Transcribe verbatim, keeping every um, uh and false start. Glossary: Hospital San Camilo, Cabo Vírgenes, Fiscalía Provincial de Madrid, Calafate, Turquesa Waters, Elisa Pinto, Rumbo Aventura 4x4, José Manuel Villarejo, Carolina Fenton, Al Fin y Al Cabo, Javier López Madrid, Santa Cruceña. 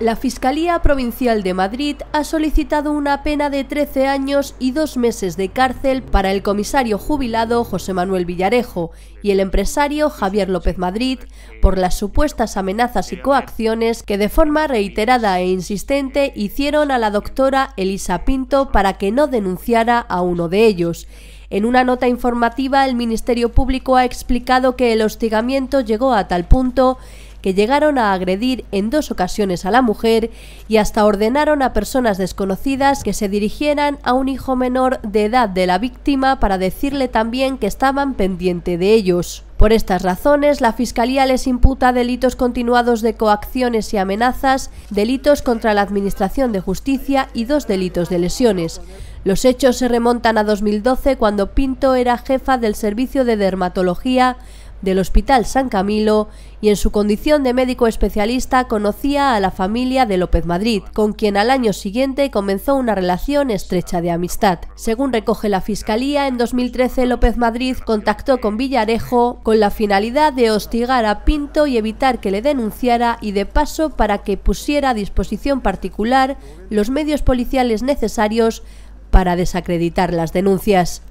La Fiscalía Provincial de Madrid ha solicitado una pena de trece años y dos meses de cárcel para el comisario jubilado José Manuel Villarejo y el empresario Javier López Madrid por las supuestas amenazas y coacciones que de forma reiterada e insistente hicieron a la doctora Elisa Pinto para que no denunciara a uno de ellos. En una nota informativa, el Ministerio Público ha explicado que el hostigamiento llegó a tal punto que llegaron a agredir en dos ocasiones a la mujer y hasta ordenaron a personas desconocidas que se dirigieran a un hijo menor de edad de la víctima para decirle también que estaban pendiente de ellos. Por estas razones, la Fiscalía les imputa delitos continuados de coacciones y amenazas, delitos contra la Administración de Justicia y dos delitos de lesiones. Los hechos se remontan a dos mil doce, cuando Pinto era jefa del servicio de dermatología del Hospital San Camilo y en su condición de médico especialista conocía a la familia de López Madrid, con quien al año siguiente comenzó una relación estrecha de amistad. Según recoge la Fiscalía, en dos mil trece López Madrid contactó con Villarejo con la finalidad de hostigar a Pinto y evitar que le denunciara y de paso para que pusiera a disposición particular los medios policiales necesarios para desacreditar las denuncias.